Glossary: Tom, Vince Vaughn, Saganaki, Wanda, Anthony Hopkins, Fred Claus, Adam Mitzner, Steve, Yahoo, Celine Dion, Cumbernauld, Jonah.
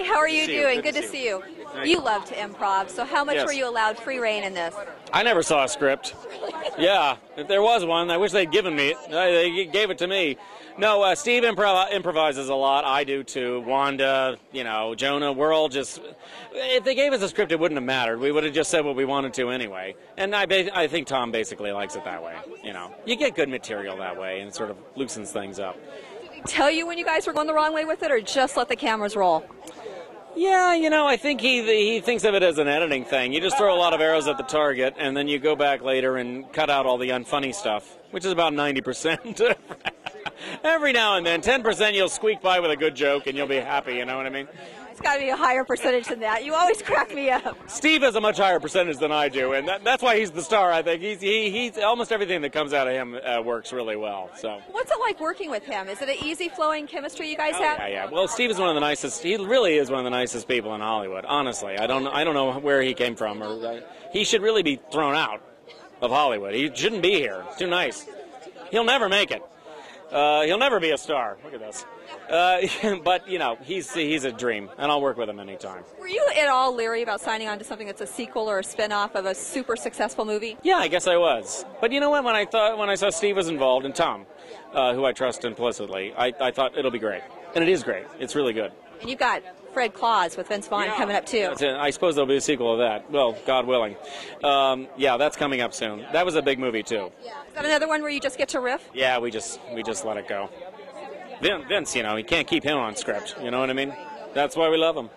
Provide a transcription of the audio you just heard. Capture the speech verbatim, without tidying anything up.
Hi, how are you doing? Good to see you. You love to improv, so how much yes. were you allowed free reign in this? I never saw a script. Yeah, if there was one, I wish they'd given me it. They gave it to me. No, uh, Steve improv improvises a lot. I do too. Wanda, you know, Jonah, we're all just... If they gave us a script, it wouldn't have mattered. We would have just said what we wanted to anyway. And I, I think Tom basically likes it that way, you know. You get good material that way, and it sort of loosens things up. Did he tell you when you guys were going the wrong way with it, or just let the cameras roll? Yeah, you know, I think he he thinks of it as an editing thing. You just throw a lot of arrows at the target, and then you go back later and cut out all the unfunny stuff, which is about ninety percent. Every now and then, ten percent you'll squeak by with a good joke, and you'll be happy, you know what I mean? It's got to be a higher percentage than that. You always crack me up. Steve has a much higher percentage than I do, and that, that's why he's the star, I think. He's, he, he's almost everything that comes out of him uh, works really well. So. What's it like working with him? Is it an easy-flowing chemistry you guys oh, have? Yeah, yeah. Well, Steve is one of the nicest. He really is one of the nicest people in Hollywood, honestly. I don't, I don't know where he came from. Or, uh, he should really be thrown out of Hollywood. He shouldn't be here. It's too nice. He'll never make it. Uh, he'll never be a star. Look at this. Uh, but, you know, he's he's a dream, and I'll work with him anytime. Were you at all leery about signing on to something that's a sequel or a spin-off of a super successful movie? Yeah, I guess I was. But you know what? When I thought when I saw Steve was involved and Tom, uh, who I trust implicitly, I, I thought it'll be great. And it is great. It's really good. And you've got Fred Claus with Vince Vaughn yeah. coming up, too. I suppose there'll be a sequel of that. Well, God willing. Um, yeah, that's coming up soon. That was a big movie, too. Yeah. Is that another one where you just get to riff? Yeah, we just, we just let it go. Vince, you know, you can't keep him on script. You know what I mean? That's why we love him.